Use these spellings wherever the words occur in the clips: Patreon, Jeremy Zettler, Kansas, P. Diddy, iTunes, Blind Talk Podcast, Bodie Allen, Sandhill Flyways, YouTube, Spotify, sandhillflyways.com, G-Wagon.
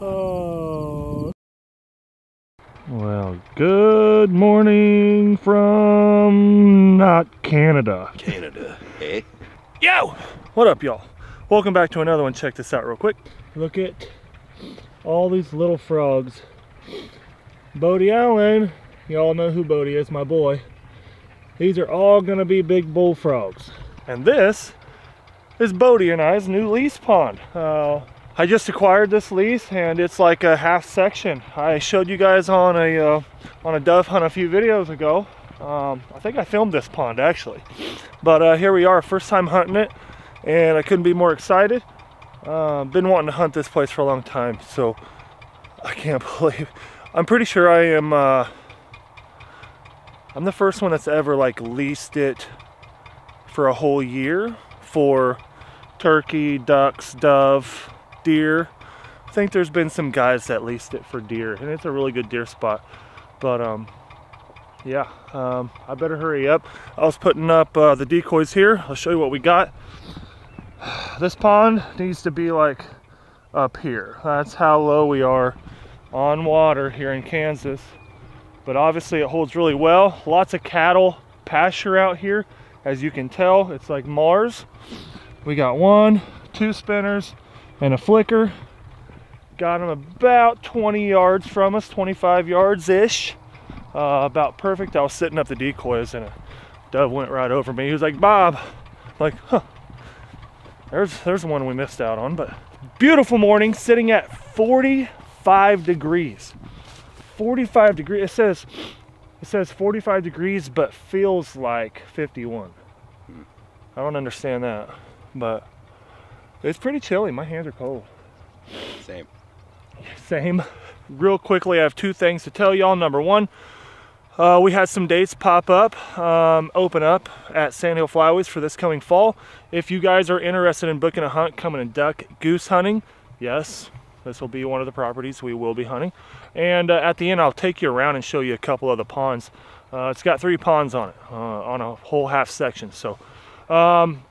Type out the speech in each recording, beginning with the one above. Oh. Well, good morning from not Canada. Canada, eh? Yo! What up, y'all? Welcome back to another one. Check this out real quick. Look at all these little frogs. Bodie Allen. Y'all know who Bodie is, my boy. These are all going to be big bullfrogs. And this is Bodie and I's new lease pond. I just acquired this lease, and it's like a half section. I showed you guys on a dove hunt a few videos ago. I think I filmed this pond actually, but here we are, first time hunting it, and I couldn't be more excited. Been wanting to hunt this place for a long time, so I can't believe. I'm pretty sure I am. I'm the first one that's ever like leased it for a whole year for turkey, ducks, dove, deer. I think there's been some guys that leased it for deer, and it's a really good deer spot. But yeah, I better hurry up. I was putting up the decoys here. I'll show you what we got. This pond needs to be like up here. That's how low we are on water here in Kansas, but obviously it holds really well. Lots of cattle pasture out here, as you can tell. It's like Mars. We got 1, 2 spinners and a flicker. Got them about 20 yards from us, 25 yards ish. About perfect. I was setting up the decoys and a dove went right over me. He was like, "Bob," I'm like, huh. There's one we missed out on, but beautiful morning, sitting at 45 degrees. 45 degrees. It says 45 degrees, but feels like 51. I don't understand that, but it's pretty chilly. My hands are cold. Same. Real quickly, I have two things to tell y'all. Number one, we had some dates pop up, open up at Sandhill Flyways for this coming fall. If you guys are interested in booking a hunt, coming and duck goose hunting, yes, this will be one of the properties we will be hunting. And at the end, I'll take you around and show you a couple of the ponds. It's got 3 ponds on it, on a whole half section. So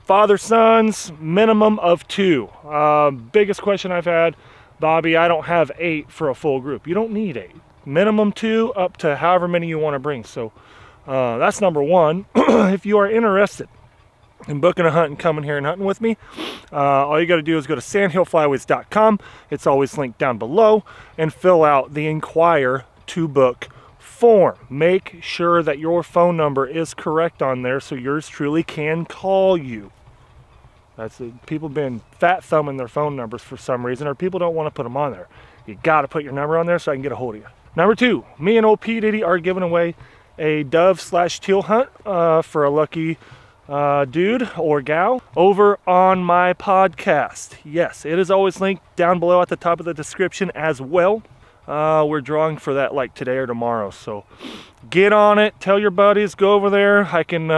father sons, minimum of 2. Biggest question I've had, Bobby, I don't have 8 for a full group. You don't need 8, minimum 2, up to however many you want to bring. So that's number one. If you are interested in booking a hunt and coming here and hunting with me, all you got to do is go to sandhillflyways.com. it's always linked down below, and fill out the inquire to book form. Make sure that your phone number is correct on there, so yours truly can call you. That's it. People been fat thumbing their phone numbers for some reason, or people don't want to put them on there. You got to put your number on there so I can get a hold of you. Number two, me and old P. Diddy are giving away a dove/teal hunt for a lucky dude or gal over on my podcast. Yes, it is always linked down below at the top of the description as well. We're drawing for that like today or tomorrow, so get on it. Tell your buddies, go over there. I can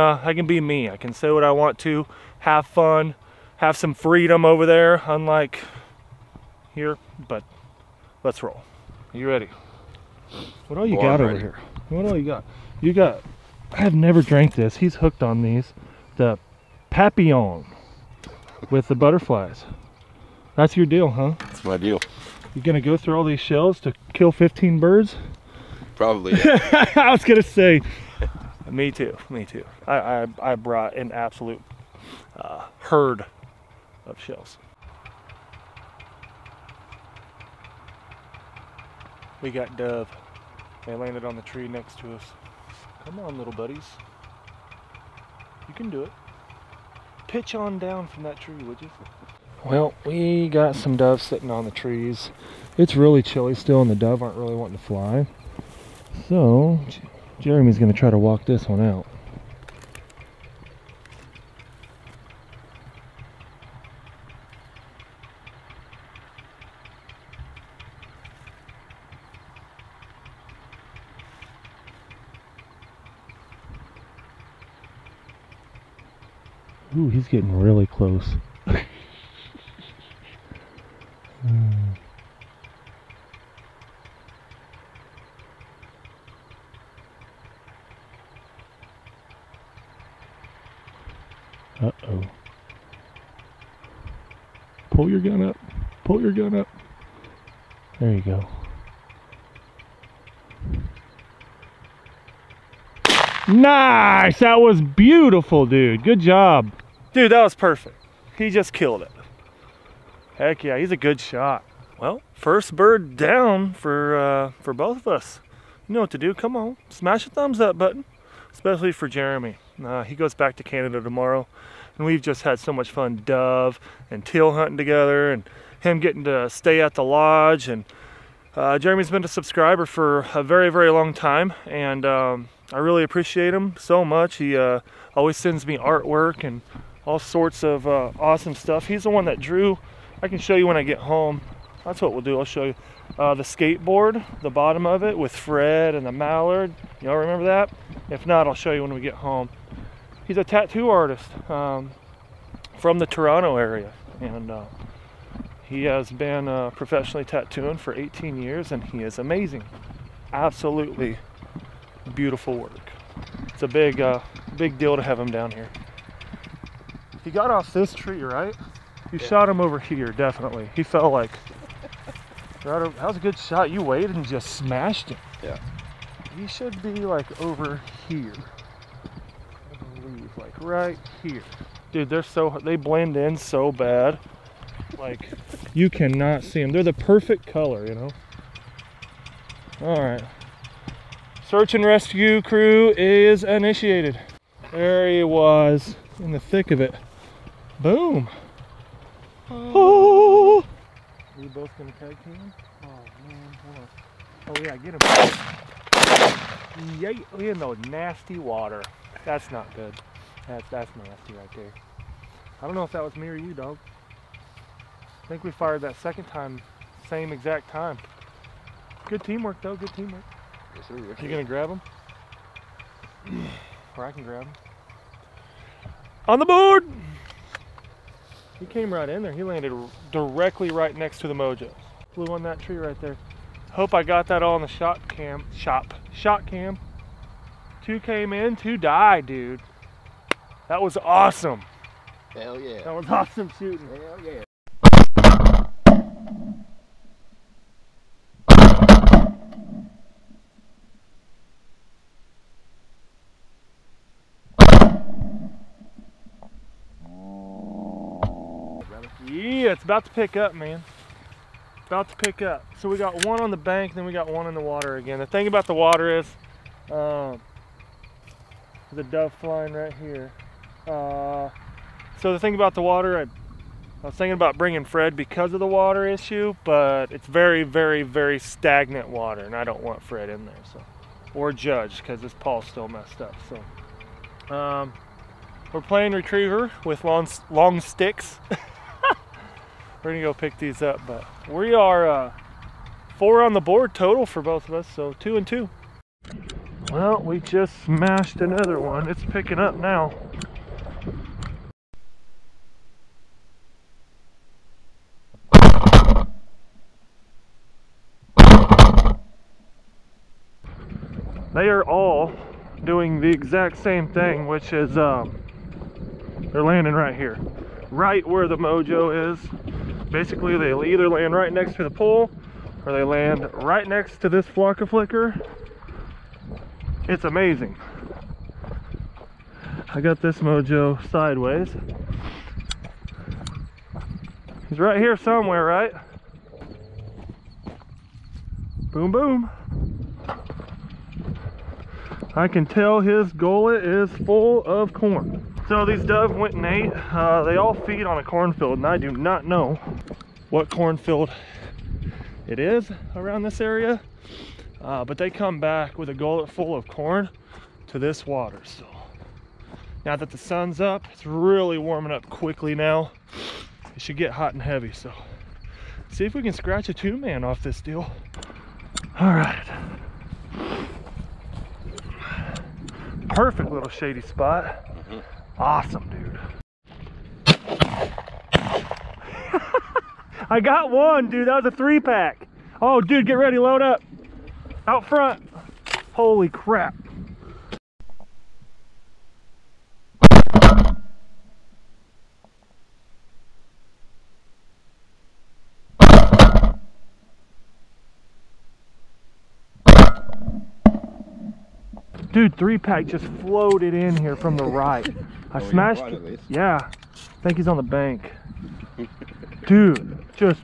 be me. I can say what I want to, have fun, have some freedom over there, unlike here. But let's roll. Are you ready? What all you got over here? What all you got? You got, I have never drank this. He's hooked on these. The Papillon with the butterflies. That's your deal, huh? That's my deal. You gonna go through all these shells to kill 15 birds? Probably. Yeah. I was gonna say. Me too. I brought an absolute herd of shells. We got dove. They landed on the tree next to us. Come on, little buddies. You can do it. Pitch on down from that tree, would you? Well, we got some doves sitting on the trees. It's really chilly still, and the dove aren't really wanting to fly. So, Jeremy's going to try to walk this one out. Ooh, he's getting really close. Uh-oh. Pull your gun up. There you go. Nice! That was beautiful, dude. Good job. Dude, that was perfect. He just killed it. Heck yeah, he's a good shot. Well, first bird down for both of us. You know what to do. Come on, smash the thumbs up button, especially for Jeremy. He goes back to Canada tomorrow, and we've just had so much fun dove and teal hunting together, and him getting to stay at the lodge. And Jeremy's been a subscriber for a very, very long time, and I really appreciate him so much. He always sends me artwork and all sorts of awesome stuff. He's the one that drew. I can show you when I get home. That's what we'll do. I'll show you the skateboard, the bottom of it with Fred and the mallard. Y'all remember that? If not, I'll show you when we get home. He's a tattoo artist from the Toronto area, and he has been professionally tattooing for 18 years, and he is amazing. Absolutely beautiful work. It's a big, big deal to have him down here. He got off this tree, right? You shot him over here, definitely. He felt like right over. That was a good shot. You waited and just smashed him. Yeah. He should be like over here. I believe, like right here. Dude, they're so they blend in so bad. Like you cannot see them. They're the perfect color, you know. All right. Search and rescue crew is initiated. There he was in the thick of it. Boom. Oh! Are you both gonna tag team? Oh man, hold on. Oh yeah, get him. Yay! Oh, in the nasty water. That's not good. That's nasty right there. I don't know if that was me or you, dog. I think we fired that second time, same exact time. Good teamwork though. Good teamwork. Yes, sir. Yes, sir. You gonna grab him? Or I can grab him. On the board. He came right in there. He landed directly right next to the mojo. Flew on that tree right there. Hope I got that all in the shot cam. Shot cam. Two came in, two died, dude. That was awesome. Hell yeah. That was awesome shooting. Hell yeah. Yeah, it's about to pick up, man. About to pick up. So we got one on the bank, then we got one in the water again. The thing about the water is the dove flying right here. So the thing about the water, I was thinking about bringing Fred because of the water issue, but it's very, very, very stagnant water, and I don't want Fred in there. So, or Judge, because his paw's still messed up. So we're playing retriever with long sticks. We're gonna go pick these up, but we are four on the board total for both of us, so 2 and 2. Well, we just smashed another one. It's picking up now. They are all doing the exact same thing, which is they're landing right here, right where the mojo is. Basically, they either land right next to the pole or they land right next to this flock of flicker. It's amazing. I got this mojo sideways. He's right here somewhere, right? Boom, boom. I can tell his gullet is full of corn. So these dove went and ate. They all feed on a cornfield, and I do not know what cornfield it is around this area, but they come back with a gullet full of corn to this water. So now that the sun's up, it's really warming up quickly now. It should get hot and heavy, so see if we can scratch a two-man off this deal. All right. Perfect little shady spot. Awesome, dude. I got one, dude. That was a 3-pack. Oh, dude, get ready. Load up. Out front. Holy crap. Dude, 3-pack just floated in here from the right. I smashed it. Yeah, I think he's on the bank. Dude, just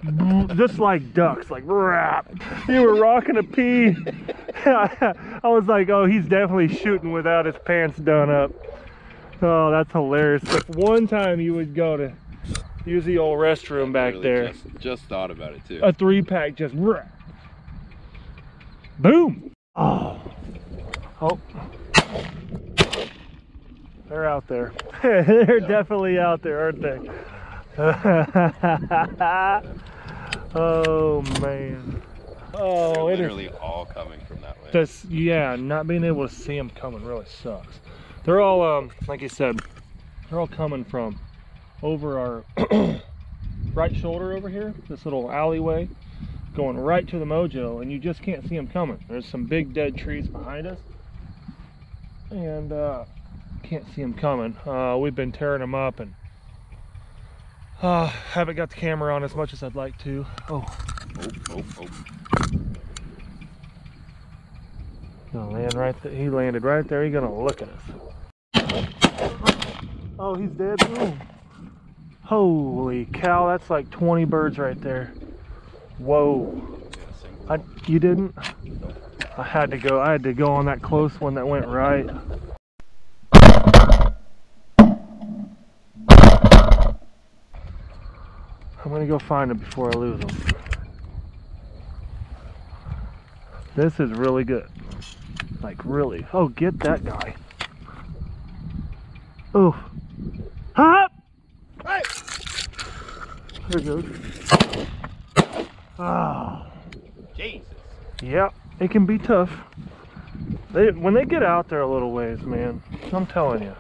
like ducks, like rap. You were rocking a pea. I was like, oh, he's definitely shooting without his pants done up. Oh, that's hilarious. If one time you would go to use the old restroom back there. Just thought about it too. A 3-pack just rap. Boom. Oh. Oh. They're out there. They're definitely out there, aren't they? Oh man. Oh, they're literally all coming from that way. That's, yeah, not being able to see them coming really sucks. They're all, like you said, they're all coming from over our right shoulder over here, this little alleyway, going right to the mojo, and you just can't see them coming. There's some big dead trees behind us, and can't see them coming. We've been tearing them up, and haven't got the camera on as much as I'd like to. Oh. Gonna land right there. He landed right there. He's gonna look at us. Oh, he's dead. Ooh. Holy cow, that's like 20 birds right there. Whoa. You didn't? I had to go on that close one that went right. I'm gonna go find him before I lose him. This is really good. Like really. Oh, get that guy. Oh. Hop! Hey! There it goes. Oh. Jesus. Yep, it can be tough. When they get out there a little ways, man, I'm telling you.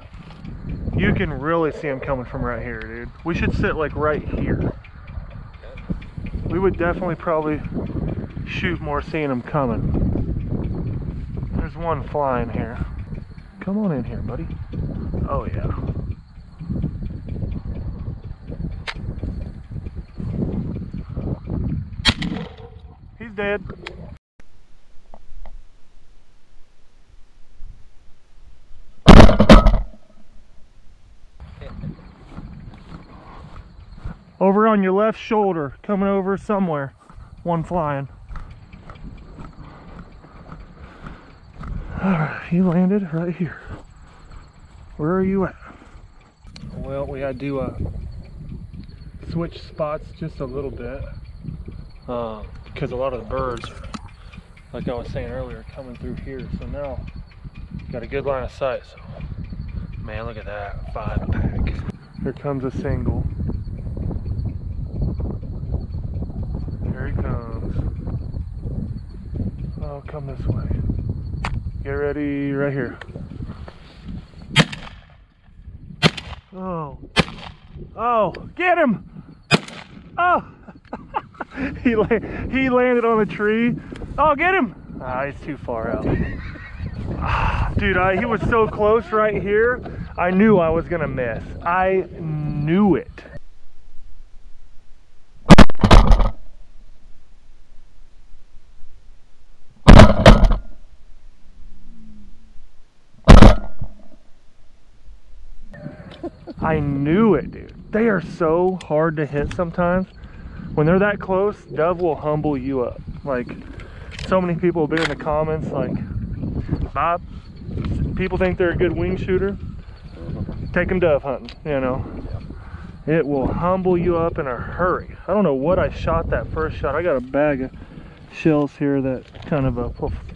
You can really see them coming from right here, dude. We should sit like right here. We would definitely probably shoot more seeing them coming. There's one flying here. Come on in here, buddy. Oh yeah. He's dead. Over on your left shoulder, coming over somewhere. One flying. Alright, he landed right here. Where are you at? Well, we had to switch spots just a little bit because a lot of the birds, like I was saying earlier, are coming through here. So now, got a good line of sight. So, man, look at that 5-pack. Here comes a single. Here he comes. Oh, come this way. Get ready, right here. Oh. Oh, get him! Oh! he landed on a tree. Oh, get him! Ah, he's too far out. Dude, he was so close right here. I knew I was gonna miss. I knew it. I knew it, dude. They are so hard to hit sometimes. When they're that close, dove will humble you up. Like, so many people have been in the comments like, Bob, people think they're a good wing shooter. Take them dove hunting, you know. It will humble you up in a hurry. I don't know what I shot that first shot. I got a bag of shells here that kind of a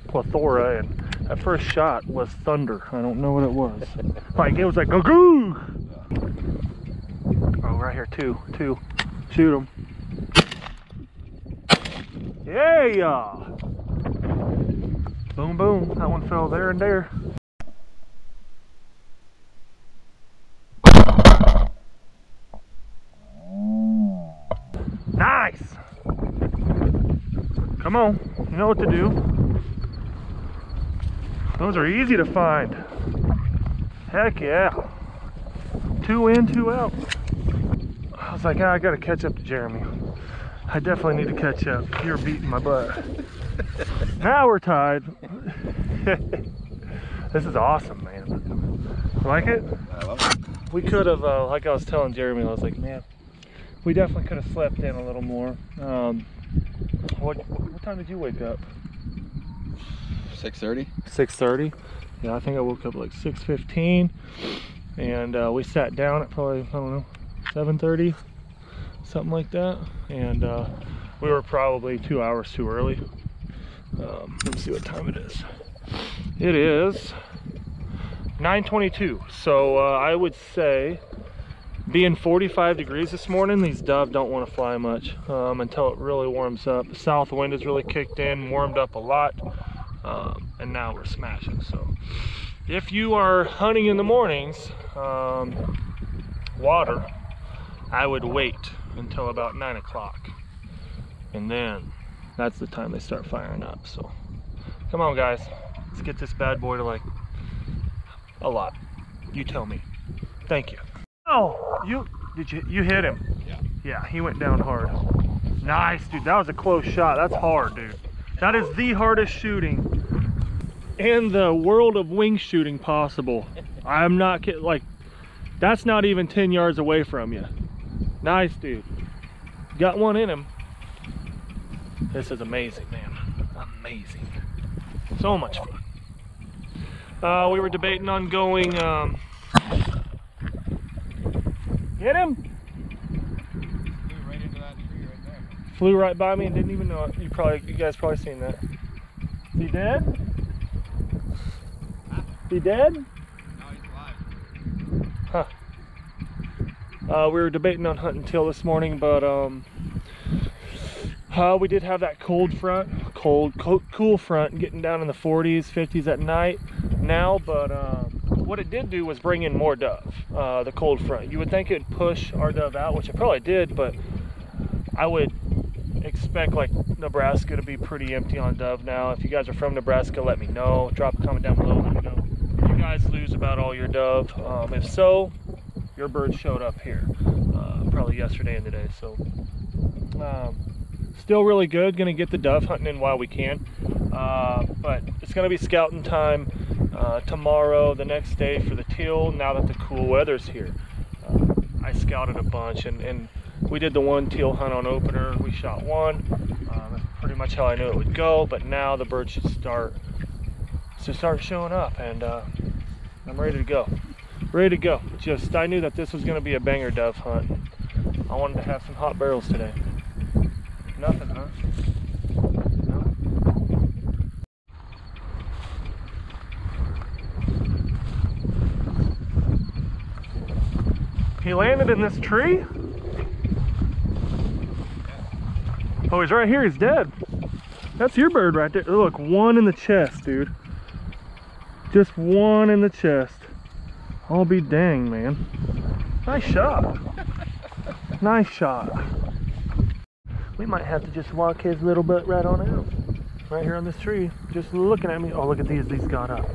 plethora, and that first shot was thunder. I don't know what it was. Like, it was like, go-goo! Oh, right here, two. Shoot him. Yeah! Boom, boom. That one fell there and there. Nice! Come on, you know what to do. Those are easy to find. Heck yeah. 2 in, 2 out. I was like, ah, I gotta catch up to Jeremy. I definitely need to catch up. You're beating my butt. Now we're tied. This is awesome, man. You like it? I love it. We could have, like I was telling Jeremy, I was like, man, we definitely could have slept in a little more. What time did you wake up? 6:30. 6:30. Yeah, I think I woke up like 6:15, and we sat down at probably, I don't know, 7:30, something like that, and we were probably 2 hours too early. Let me see what time it is. It is 9:22, so I would say, being 45 degrees this morning, these dove don't want to fly much until it really warms up. The south wind has really kicked in, warmed up a lot. And now we're smashing. So if you are hunting in the mornings, water, I would wait until about 9 o'clock, and then that's the time they start firing up. So come on, guys, let's get this bad boy to like a lot. You tell me. Thank you. Oh, you hit him? Yeah, he went down hard. Nice, dude. That was a close shot. That's hard, dude. That is the hardest shooting in the world of wing shooting possible. I'm not kidding. Like, that's not even 10 yards away from you. Nice, dude. Got one in him. This is amazing, man. Amazing. So much fun. We were debating on going... Get him! Flew right by me and didn't even know it. You guys probably seen that. Is he dead? He dead? No, he's alive. Huh. We were debating on hunting teal this morning, but we did have that cool front getting down in the 40s, 50s at night now, but what it did do was bring in more dove, the cold front. You would think it'd push our dove out, which it probably did, but I would expect like Nebraska to be pretty empty on dove now. If you guys are from Nebraska, let me know. Drop a comment down below. Let me know if you guys lose about all your dove. If so, your bird showed up here probably yesterday and today. So still really good. Gonna get the dove hunting in while we can, but it's gonna be scouting time tomorrow, the next day for the teal, now that the cool weather's here. I scouted a bunch, and we did the one teal hunt on opener. We shot one. That's pretty much how I knew it would go, but now the birds should start showing up, and I'm ready to go. Just, I knew that this was gonna be a banger dove hunt. I wanted to have some hot barrels today. Nothing, huh? No? He landed in this tree? Oh, he's right here. He's dead. That's your bird right there. Look, one in the chest, dude. Just one in the chest. I'll be dang, man. Nice shot. Nice shot. We might have to just walk his little butt right on out. Right here on this tree. Just looking at me. Oh, look at these. These got up.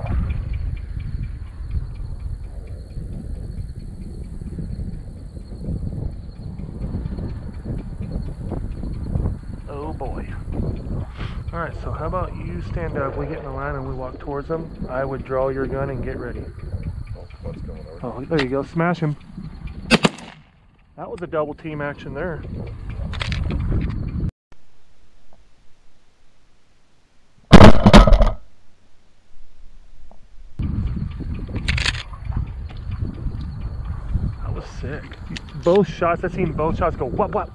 All right, so how about you stand up, we get in the line and we walk towards them. I would draw your gun and get ready. Oh, there you go, smash him. That was a double team action there. That was sick. Both shots, I've seen both shots go whop whop.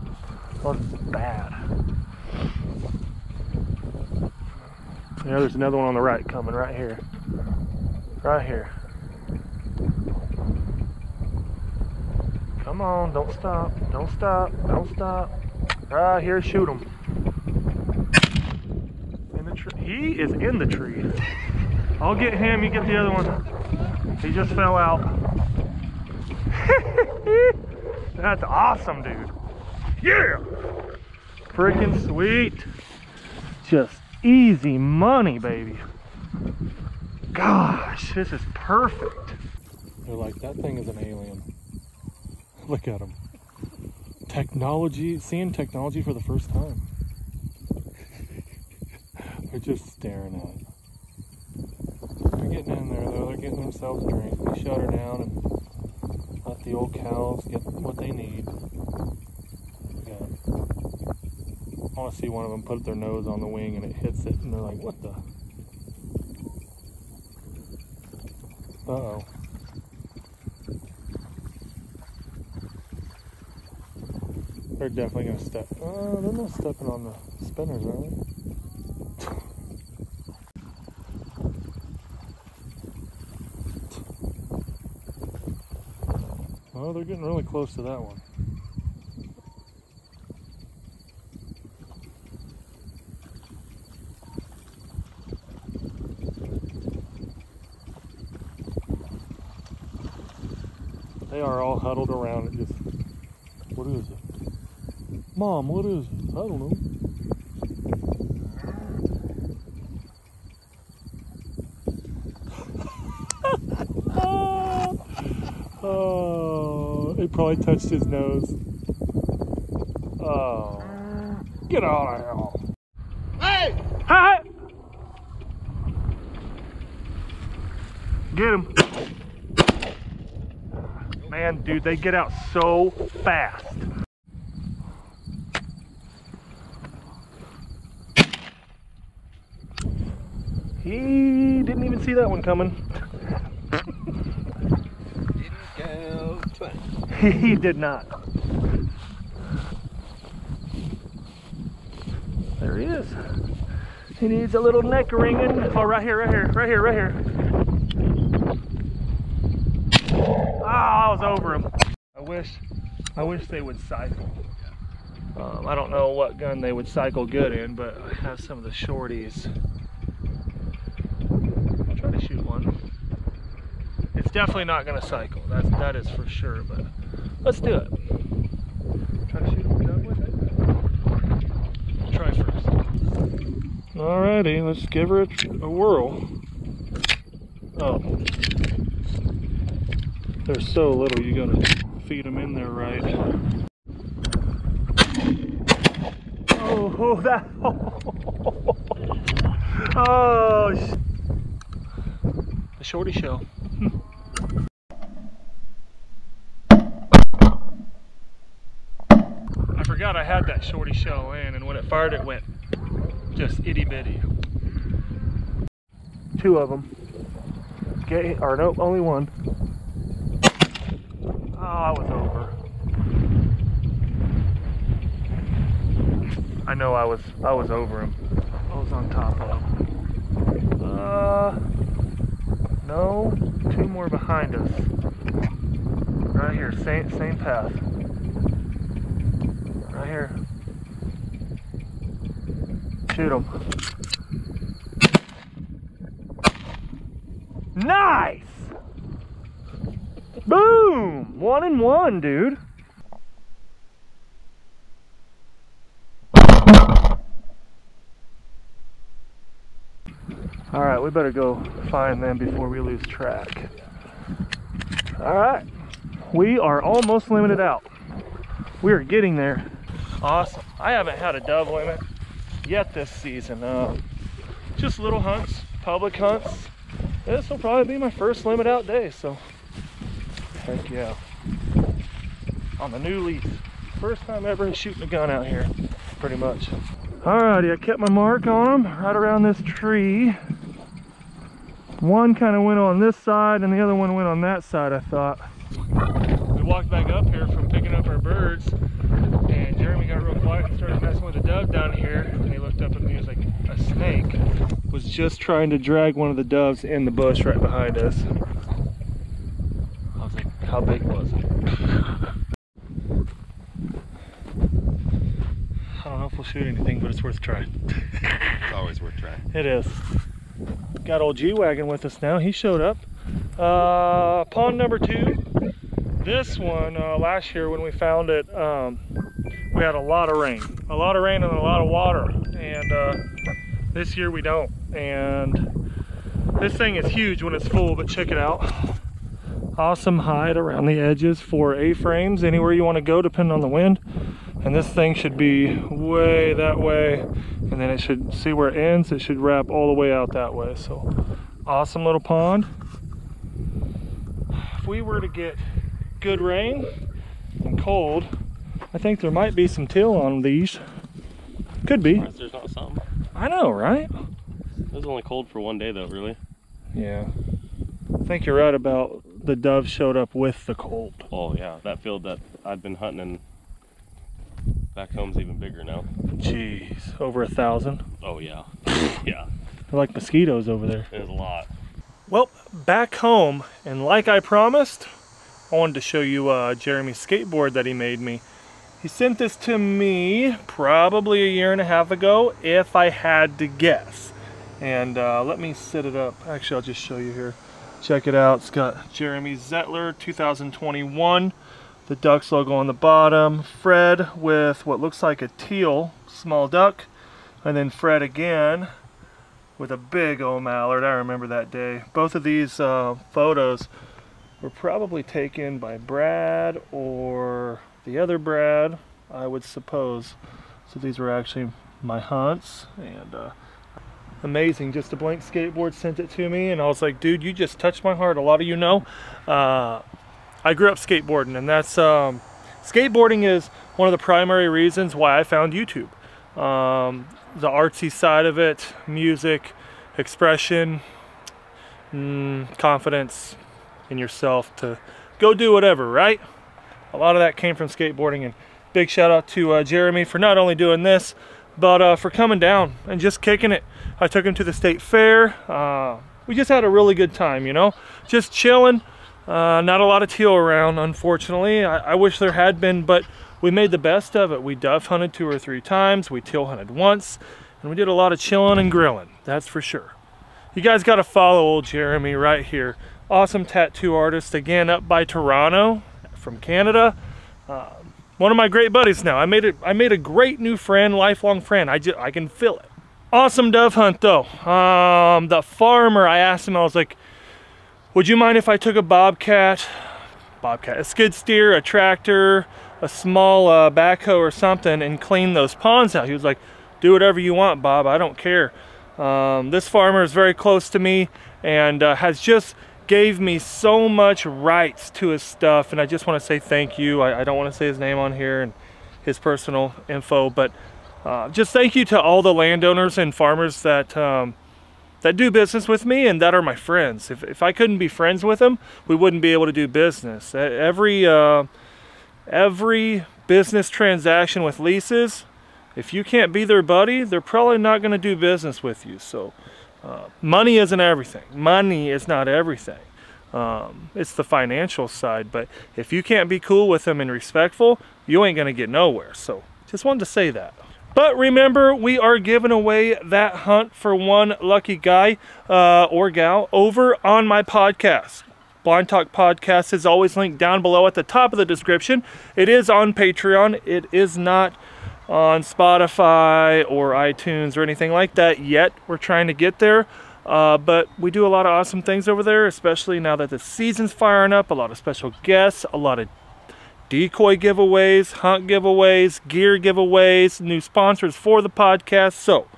That was bad. Yeah, there's another one on the right coming right here. Right here. Come on, don't stop. Don't stop. Don't stop. Right here, shoot him. In the tree. He is in the tree. I'll get him, you get the other one. He just fell out. That's awesome, dude. Yeah! Freaking sweet. Just easy money, baby. Gosh, this is perfect. They're like, that thing is an alien. Look at him. Technology, seeing technology for the first time. They're just staring at it. getting in there, though. They're getting themselves a drink. We shut her down and let the old cows get what they need. Yeah. I want to see one of them put their nose on the wing and it hits it, and they're like, what the? Uh-oh. They're definitely going to step. Oh, they're not stepping on the spinners, are they? Oh, they're getting really close to that one. They are all huddled around it. Just, what is it? Mom, what is it? I don't know. Oh, it probably touched his nose. Oh, get out of here. Hey! Hi! Get him. Man, dude, they get out so fast. He didn't even see that one coming. Didn't go twice. He did not. There he is. He needs a little neck wringing. Oh, right here, right here, right here, right here. Oh, I was over him. I wish they would cycle. I don't know what gun they would cycle good in, but I have some of the shorties. It's definitely not going to cycle. That is for sure. But let's do it. Try to shoot him down with it. Try first. Alrighty, let's give her a whirl. Oh, they're so little. You got to feed them in there, right? Oh, that! Oh, the shorty show. I forgot I had that shorty shell in, and when it fired, it went just itty bitty. Two of them. Okay, or nope, only one. Oh, I was over. I know I was over him. I was on top of him. No, two more behind us. Right here, same path. Right here. Shoot him. Nice! Boom! 1 and 1, dude. Alright, we better go find them before we lose track. Alright. We are almost limited out. We are getting there. Awesome. I haven't had a dove limit yet this season. Just little hunts, public hunts. This will probably be my first limit out day, so heck yeah. On the new lease. First time ever shooting a gun out here, pretty much. Alrighty, I kept my mark on them right around this tree. One kind of went on this side and the other one went on that side, I thought. We walked back up here from picking up our birds, and Jeremy got real quiet and started messing with a dove down here, and he looked up at me and was like, a snake was just trying to drag one of the doves in the bush right behind us. I was like, how big was it? I don't know if we'll shoot anything, but it's worth trying. It's always worth trying. It is. Got old G-Wagon with us now. He showed up. Pond number 2. This one, last year when we found it, we had a lot of rain and a lot of water, and this year we don't, and this thing is huge when it's full, but check it out. Awesome hide around the edges for A-frames, anywhere you want to go depending on the wind, and this thing should be way that way, and then it should see where it ends, it should wrap all the way out that way, so awesome little pond. If we were to get good rain and cold, I think there might be some till on these. Could be. There's not some. I know, right? It was only cold for one day though, really. Yeah. I think you're right about the doves showed up with the cold. Oh yeah, that field that I've been hunting in back home's even bigger now. Jeez, over 1,000. Oh yeah, yeah. They're like mosquitoes over there. There's a lot. Well, back home, and like I promised, I wanted to show you Jeremy's skateboard that he made me. He sent this to me probably 1.5 years ago, if I had to guess. And let me set it up. Actually, I'll just show you here. Check it out. It's got Jeremy Zettler 2021. The Ducks logo on the bottom. Fred with what looks like a teal small duck. And then Fred again with a big old mallard. I remember that day. Both of these photos were probably taken by Brad or the other Brad, I would suppose. So these were actually my hunts, and amazing. Just a blank skateboard, sent it to me, and I was like, dude, you just touched my heart. A lot of you know I grew up skateboarding, and that's skateboarding is one of the primary reasons why I found YouTube. The artsy side of it, music, expression, confidence in yourself to go do whatever, right? A lot of that came from skateboarding, and big shout out to Jeremy for not only doing this, but for coming down and just kicking it. I took him to the state fair. We just had a really good time, you know, just chilling. Not a lot of teal around, unfortunately. I wish there had been, but we made the best of it. We dove hunted 2 or 3 times, we teal hunted once, and we did a lot of chilling and grilling, that's for sure. You guys got to follow old Jeremy right here. Awesome tattoo artist, again, up by Toronto. From Canada, one of my great buddies now. I made a great new friend, lifelong friend. I can feel it. Awesome dove hunt though. The farmer, I asked him, I was like, would you mind if I took a bobcat, a skid steer, a tractor, a small backhoe or something, and clean those ponds out? He was like, do whatever you want, Bob, I don't care. This farmer is very close to me, and has just gave me so much rights to his stuff, and I just want to say thank you. I don't want to say his name on here and his personal info, but just thank you to all the landowners and farmers that that do business with me and that are my friends. If I couldn't be friends with them, we wouldn't be able to do business. Every business transaction with leases, if you can't be their buddy, they're probably not going to do business with you. So money isn't everything. Money is not everything. It's the financial side, but if you can't be cool with them and respectful, you ain't gonna get nowhere. So just wanted to say that. But remember, we are giving away that hunt for one lucky guy or gal over on my podcast. Blind Talk Podcast is always linked down below at the top of the description. It is on Patreon. It is not on Spotify or iTunes or anything like that yet. We're trying to get there, but we do a lot of awesome things over there, especially now that the season's firing up. A lot of special guests, a lot of decoy giveaways, hunt giveaways, gear giveaways, new sponsors for the podcast. So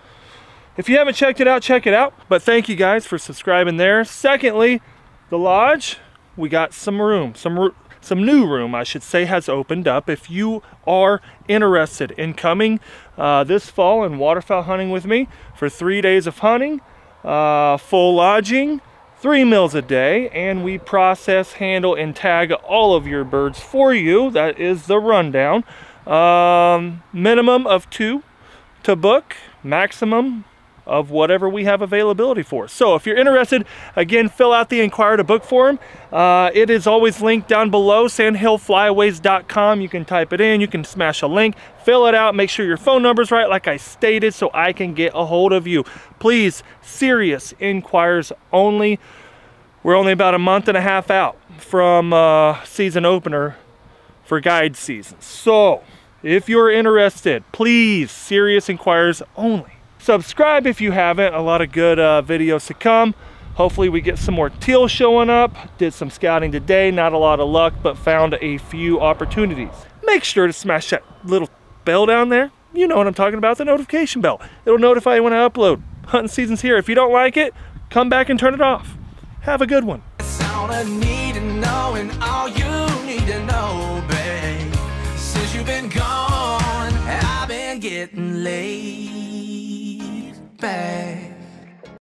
if you haven't checked it out, check it out. But thank you guys for subscribing there. Secondly, the lodge, we got some room, some new room, I should say, has opened up. If you are interested in coming this fall and waterfowl hunting with me for 3 days of hunting, full lodging, 3 meals a day, and we process, handle, and tag all of your birds for you. That is the rundown. Minimum of 2 to book, maximum of whatever we have availability for. So if you're interested, again, fill out the inquiry to book form. It is always linked down below, sandhillflyways.com. You can type it in, you can smash a link, fill it out, make sure your phone number's right, like I stated, so I can get a hold of you. Please, serious inquires only. We're only about 1.5 months out from season opener for guide season. So if you're interested, please, serious inquires only. Subscribe if you haven't. A lot of good videos to come. Hopefully we get some more teal showing up. Did some scouting today, not a lot of luck, but found a few opportunities. Make sure to smash that little bell down there. You know what I'm talking about, the notification bell. It'll notify you when I upload. Hunting season's here. If you don't like it, come back and turn it off. Have a good one. That's all I need to know and all you need to know, babe. Since you've been gone, I've been getting laid back.